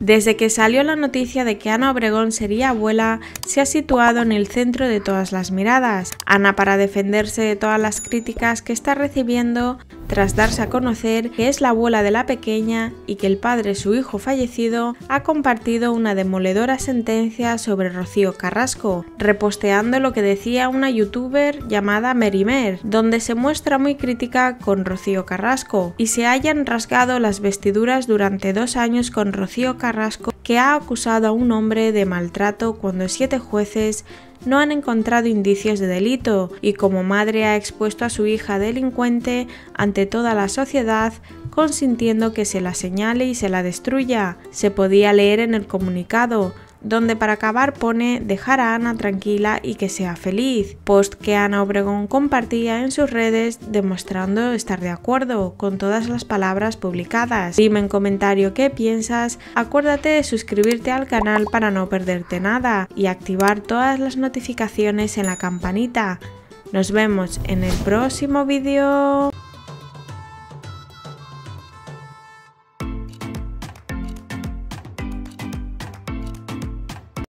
Desde que salió la noticia de que Ana Obregón sería abuela, se ha situado en el centro de todas las miradas. Ana, para defenderse de todas las críticas que está recibiendo tras darse a conocer que es la abuela de la pequeña y que el padre, su hijo fallecido, ha compartido una demoledora sentencia sobre Rocío Carrasco, reposteando lo que decía una youtuber llamada Merimer, donde se muestra muy crítica con Rocío Carrasco y se hayan rasgado las vestiduras durante 2 años con Rocío Carrasco, que ha acusado a un hombre de maltrato cuando 7 jueces no han encontrado indicios de delito, y como madre ha expuesto a su hija delincuente ante toda la sociedad, consintiendo que se la señale y se la destruya. Se podía leer en el comunicado, donde para acabar pone dejar a Ana tranquila y que sea feliz, post que Ana Obregón compartía en sus redes demostrando estar de acuerdo con todas las palabras publicadas. Dime en comentario qué piensas, acuérdate de suscribirte al canal para no perderte nada y activar todas las notificaciones en la campanita. Nos vemos en el próximo vídeo.